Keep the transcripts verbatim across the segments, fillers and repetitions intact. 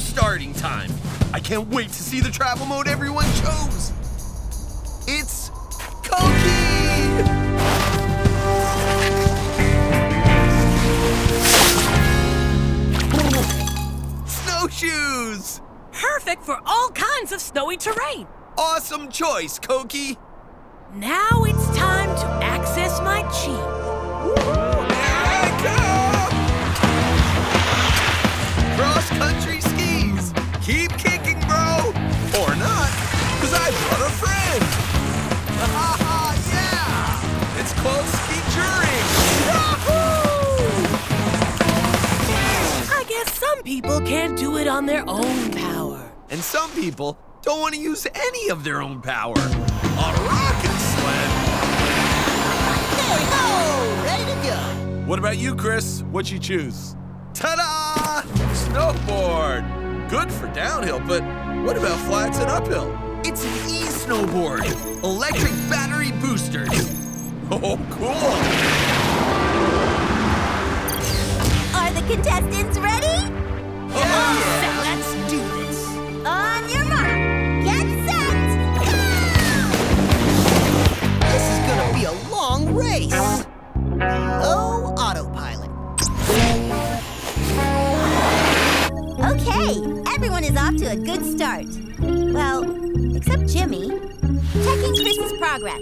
slow starting time. I can't wait to see the travel mode everyone chose. It's Koki! Snowshoes! Perfect for all kinds of snowy terrain. Awesome choice, Koki. Now it's time to access my chi. Cross-country skis. Keep kicking, bro. Or not, because I brought a friend. Ha ha, yeah. It's called ski-touring. Wahoo! I guess some people can't do it on their own power. And some people don't want to use any of their own power. A rocket sled. There you go. Ready to go. What about you, Chris? What'd you choose? Ta-da! Snowboard! Good for downhill, but what about flats and uphill? It's an e-snowboard! Electric battery boosters! Oh, cool! Are the contestants ready? Yeah! Yeah. Let's do this! On your mark! Get set! Go! This is gonna be a long race! Oh, autopilot! Okay, everyone is off to a good start. Well, except Jimmy. Checking Chris's progress.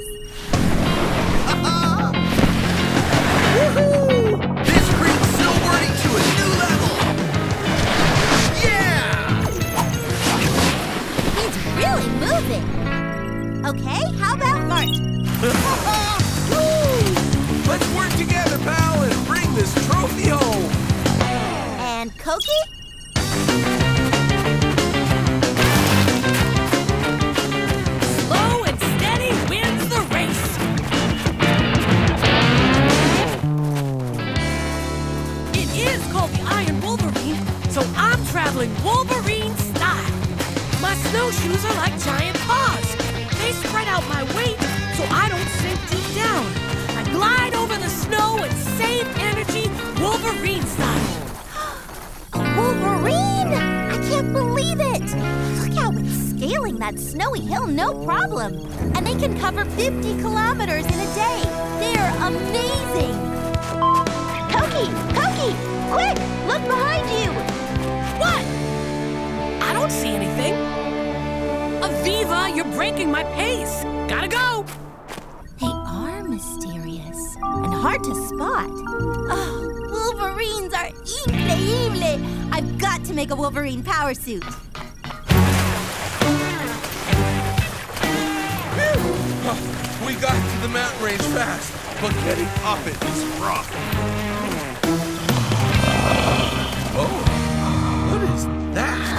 Uh-huh. Woohoo! This brings snowboarding to a new level! Yeah! He's really moving! Okay, how about Martin? Woo! Let's work together, pal, and bring this trophy home! And Koki? Slow and steady wins the race. It is called the Iron Wolverine, so I'm traveling Wolverine style. My snowshoes are like giant paws. They spread out my weight so I don't sink deep down. I glide over the snow and save energy Wolverine style. Wolverine! I can't believe it! Look how it's scaling that snowy hill, no problem. And they can cover fifty kilometers in a day. They're amazing! Koki! Koki! Quick! Look behind you! What? I don't see anything. Aviva, you're breaking my pace. Gotta go! They are mysterious and hard to spot. Oh. Wolverines are incredible! I've got to make a Wolverine power suit. Whew. We got to the mountain range fast, but getting up it is rough. Oh, what is that?